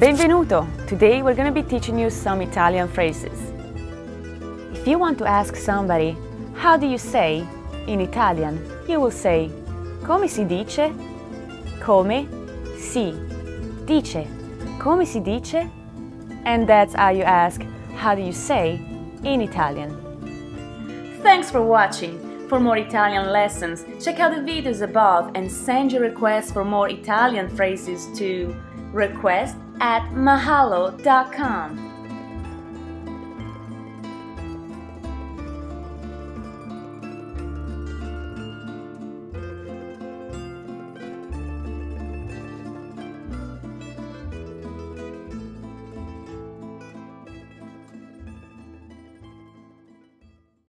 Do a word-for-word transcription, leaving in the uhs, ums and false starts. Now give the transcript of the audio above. Benvenuto! Today we're going to be teaching you some Italian phrases. If you want to ask somebody, how do you say, in Italian, you will say, come si dice? Come si dice? Come si dice? And that's how you ask, how do you say, in Italian. Thanks for watching! For more Italian lessons, check out the videos above and send your requests for more Italian phrases to request at mahalo dot com.